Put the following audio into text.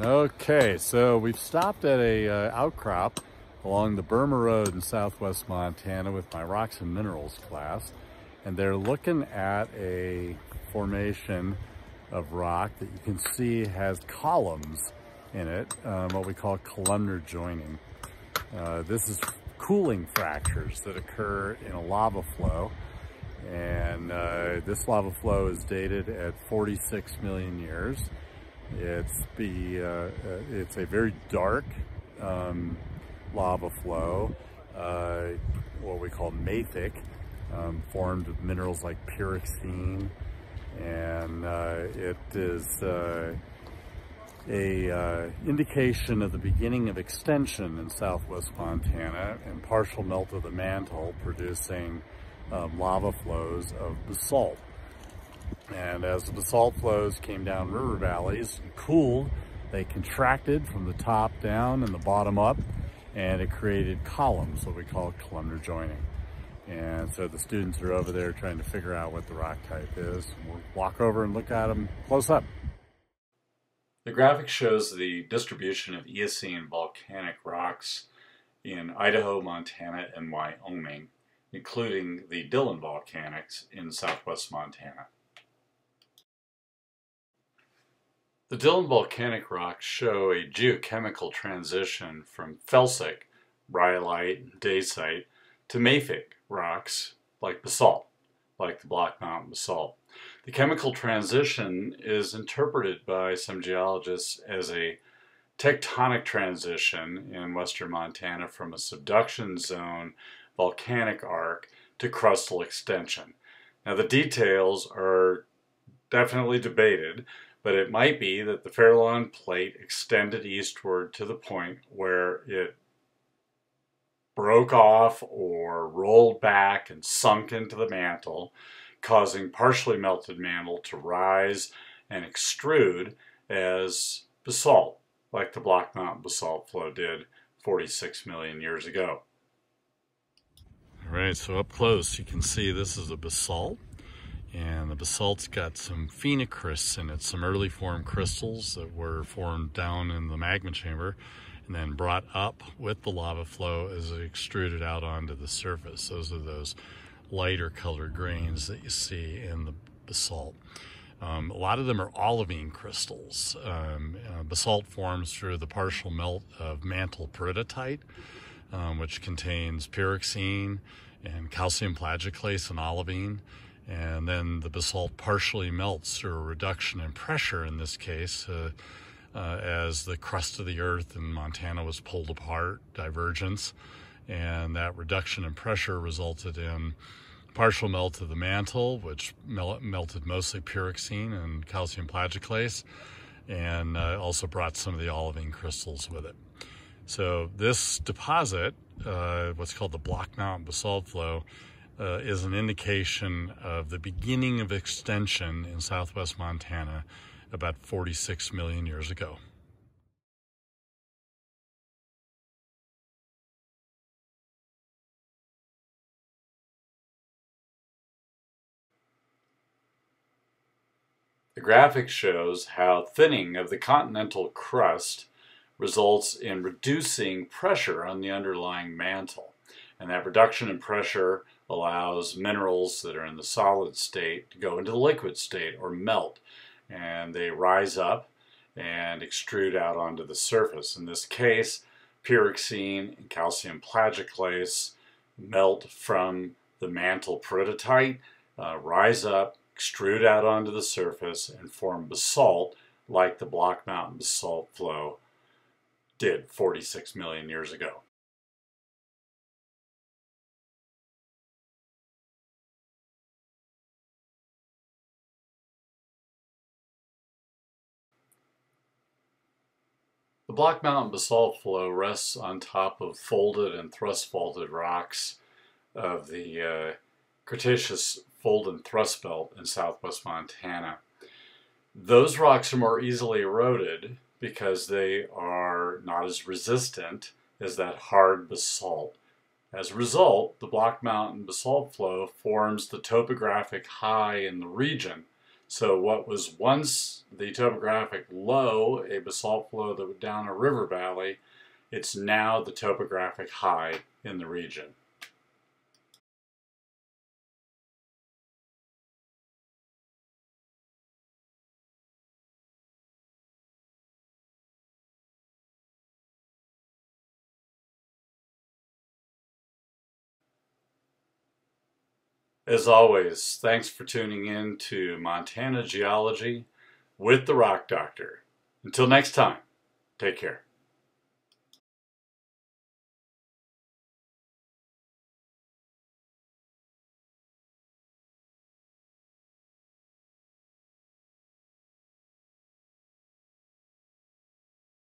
Okay, so we've stopped at a outcrop along the Burma Road in southwest Montana with my rocks and minerals class, and they're looking at a formation of rock that you can see has columns in it, what we call columnar joining. This is cooling fractures that occur in a lava flow, and this lava flow is dated at 46 million years. It's a very dark lava flow, what we call mafic, formed of minerals like pyroxene, and it is indication of the beginning of extension in southwest Montana and partial melt of the mantle, producing lava flows of basalt. And as the basalt flows came down river valleys and cooled, they contracted from the top down and the bottom up, and it created columns, what we call columnar joining. And so the students are over there trying to figure out what the rock type is. We'll walk over and look at them close up. The graphic shows the distribution of Eocene volcanic rocks in Idaho, Montana, and Wyoming, including the Dillon volcanics in southwest Montana. The Dillon volcanic rocks show a geochemical transition from felsic, rhyolite, dacite, to mafic rocks like basalt, like the Block Mountain basalt. The chemical transition is interpreted by some geologists as a tectonic transition in western Montana from a subduction zone volcanic arc to crustal extension. Now, the details are definitely debated, but it might be that the Farallon plate extended eastward to the point where it broke off or rolled back and sunk into the mantle, causing partially melted mantle to rise and extrude as basalt, like the Block Mountain basalt flow did 46 million years ago. All right, so up close you can see this is a basalt, and the basalt's got some phenocrysts in it, some early formed crystals that were formed down in the magma chamber and then brought up with the lava flow as it extruded out onto the surface. Those are those lighter colored grains that you see in the basalt. A lot of them are olivine crystals. Basalt forms through the partial melt of mantle peridotite, which contains pyroxene and calcium plagioclase and olivine. And then the basalt partially melts through a reduction in pressure, in this case, as the crust of the earth in Montana was pulled apart, divergence. And that reduction in pressure resulted in partial melt of the mantle, which melted mostly pyroxene and calcium plagioclase, and also brought some of the olivine crystals with it. So this deposit, what's called the Block Mountain basalt flow, is an indication of the beginning of extension in southwest Montana about 46 million years ago. The graphic shows how thinning of the continental crust results in reducing pressure on the underlying mantle, and that reduction in pressure allows minerals that are in the solid state to go into the liquid state or melt, and they rise up and extrude out onto the surface. In this case, pyroxene and calcium plagioclase melt from the mantle peridotite, rise up, extrude out onto the surface, and form basalt like the Block Mountain basalt flow did 46 million years ago. The Block Mountain basalt flow rests on top of folded and thrust faulted rocks of the Cretaceous Fold and Thrust Belt in southwest Montana. Those rocks are more easily eroded because they are not as resistant as that hard basalt. As a result, the Block Mountain basalt flow forms the topographic high in the region So what was once the topographic low, a basalt flow that went down a river valley, it's now the topographic high in the region. As always, thanks for tuning in to Montana Geology with the Rock Doctor. Until next time, take care.